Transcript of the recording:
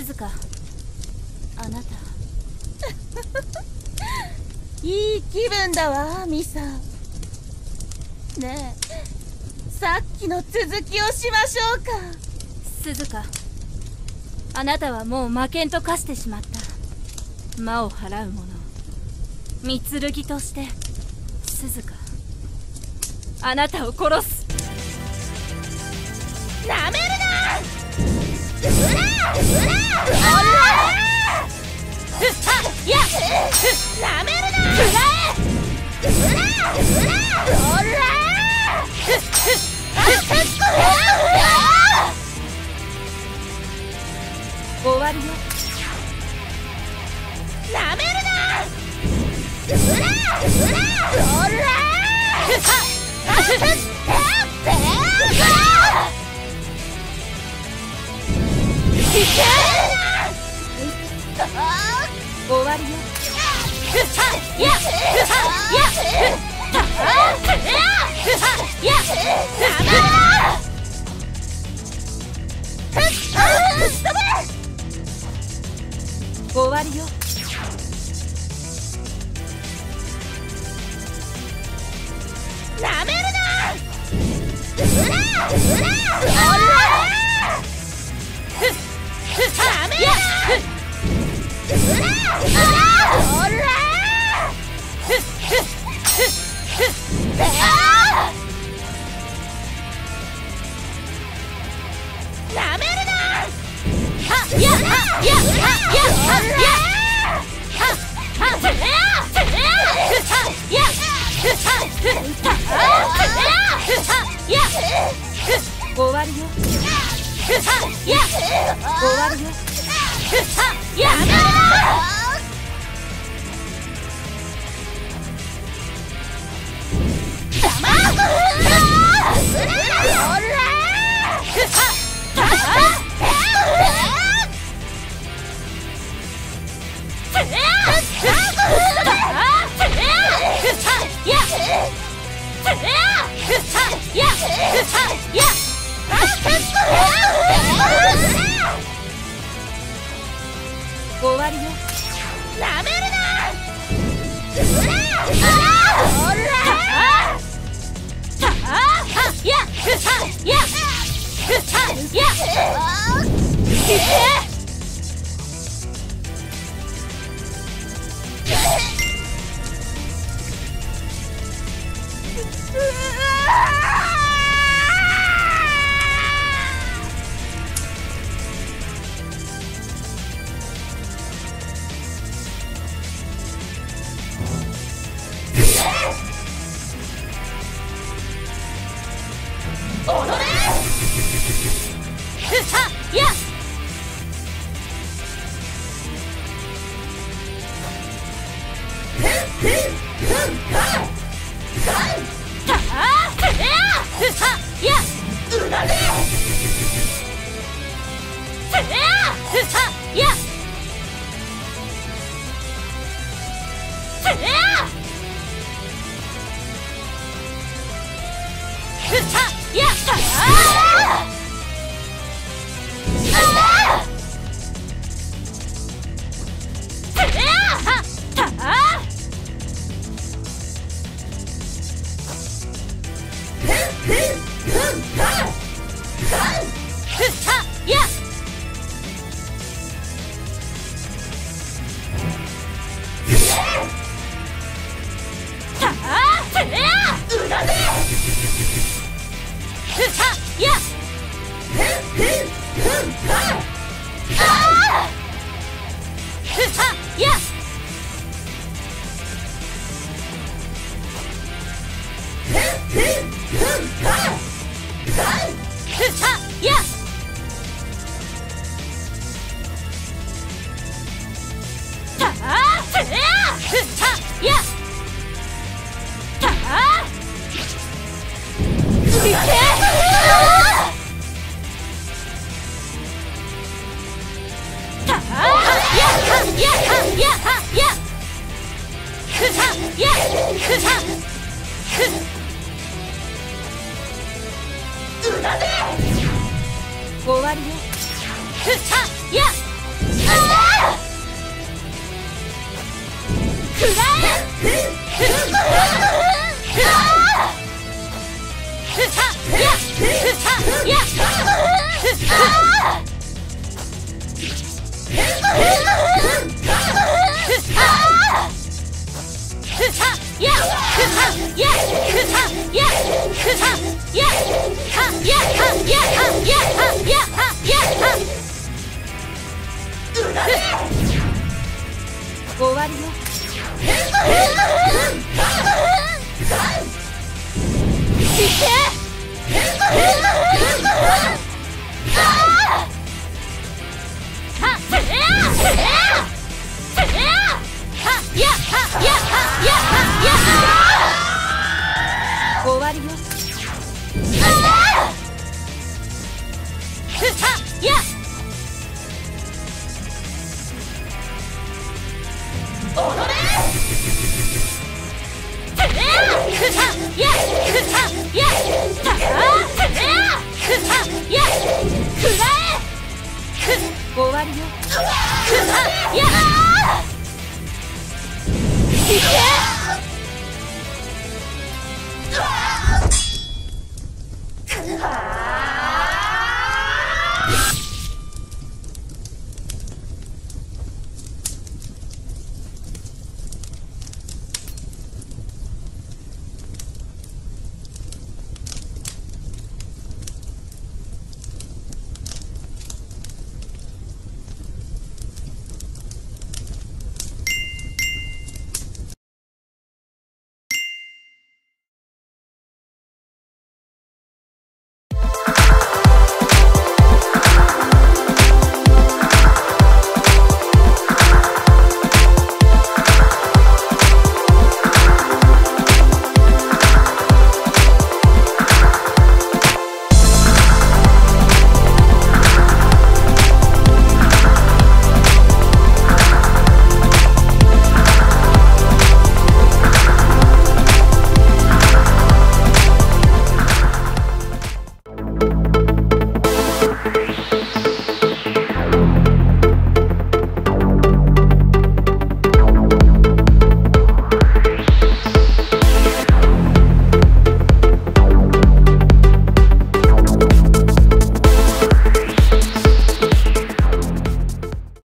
涼香、あなたいい気分だわミサ。ねえ、さっきの続きをしましょうか。涼香、あなたはもう魔剣と化してしまった。魔を払う者、御剣として涼香、あなたを殺す。なめるな。終わりよ。終わりよ。なめるな。やめろ！終わりよ。終わりよ。やめろ！終わりよ。なめるな。終わりよ。終わりよ。いけ！終わりよ。終わりよ。